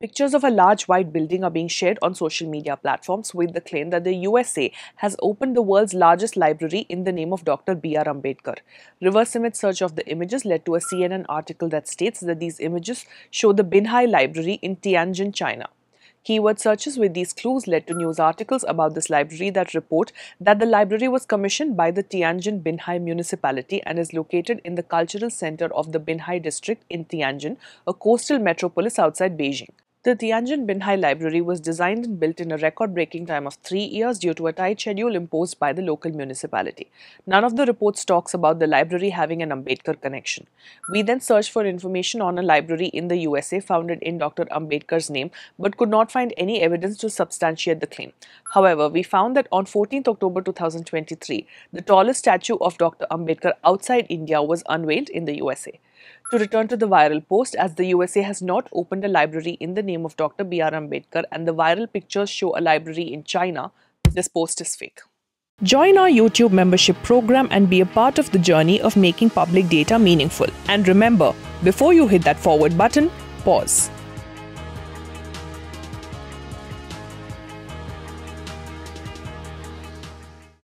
Pictures of a large white building are being shared on social media platforms with the claim that the USA has opened the world's largest library in the name of Dr. B. R. Ambedkar. Reverse image search of the images led to a CNN article that states that these images show the Binhai Library in Tianjin, China. Keyword searches with these clues led to news articles about this library that report that the library was commissioned by the Tianjin-Binhai municipality and is located in the cultural center of the Binhai district in Tianjin, a coastal metropolis outside Beijing. The Tianjin-Binhai Library was designed and built in a record-breaking time of 3 years due to a tight schedule imposed by the local municipality. None of the reports talks about the library having an Ambedkar connection. We then searched for information on a library in the USA founded in Dr. Ambedkar's name but could not find any evidence to substantiate the claim. However, we found that on 14th October 2023, the tallest statue of Dr. Ambedkar outside India was unveiled in the USA. To return to the viral post, as the USA has not opened a library in the name of Dr. B. R. Ambedkar and the viral pictures show a library in China, this post is fake. Join our YouTube membership program and be a part of the journey of making public data meaningful. And remember, before you hit that forward button, pause.